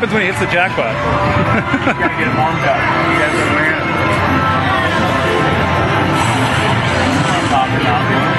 happens when he hits the jackpot. You gotta get him warmed up. You guys are wearing it.